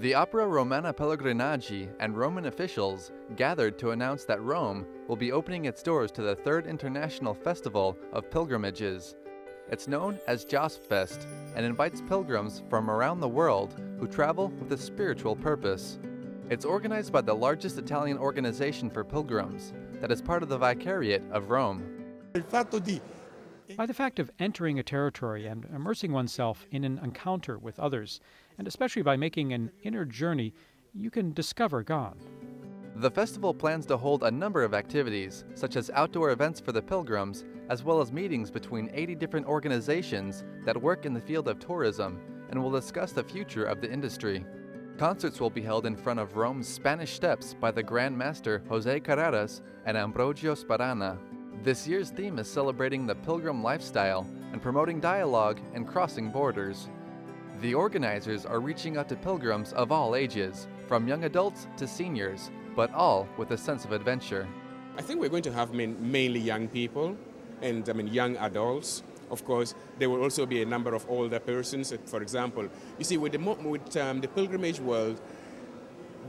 The Opera Romana Pellegrinaggi and Roman officials gathered to announce that Rome will be opening its doors to the Third International Festival of Pilgrimages. It's known as JOSP Fest and invites pilgrims from around the world who travel with a spiritual purpose. It's organized by the largest Italian organization for pilgrims that is part of the Vicariate of Rome. By the fact of entering a territory and immersing oneself in an encounter with others, and especially by making an inner journey, you can discover God. The festival plans to hold a number of activities, such as outdoor events for the pilgrims, as well as meetings between 80 different organizations that work in the field of tourism and will discuss the future of the industry. Concerts will be held in front of Rome's Spanish Steps by the Grand Master Jose Carreras and Ambrogio Sparana. This year's theme is celebrating the pilgrim lifestyle and promoting dialogue and crossing borders. The organizers are reaching out to pilgrims of all ages, from young adults to seniors, but all with a sense of adventure. I think we're going to have mainly young people and young adults. Of course, there will also be a number of older persons. For example, you see, with the pilgrimage world,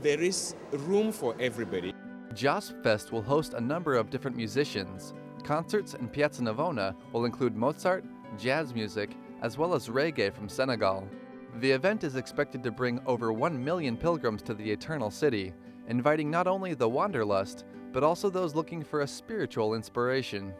there is room for everybody. JOSP Fest will host a number of different musicians. Concerts in Piazza Navona will include Mozart, jazz music, as well as reggae from Senegal. The event is expected to bring over 1 million pilgrims to the Eternal City, inviting not only the wanderlust, but also those looking for a spiritual inspiration.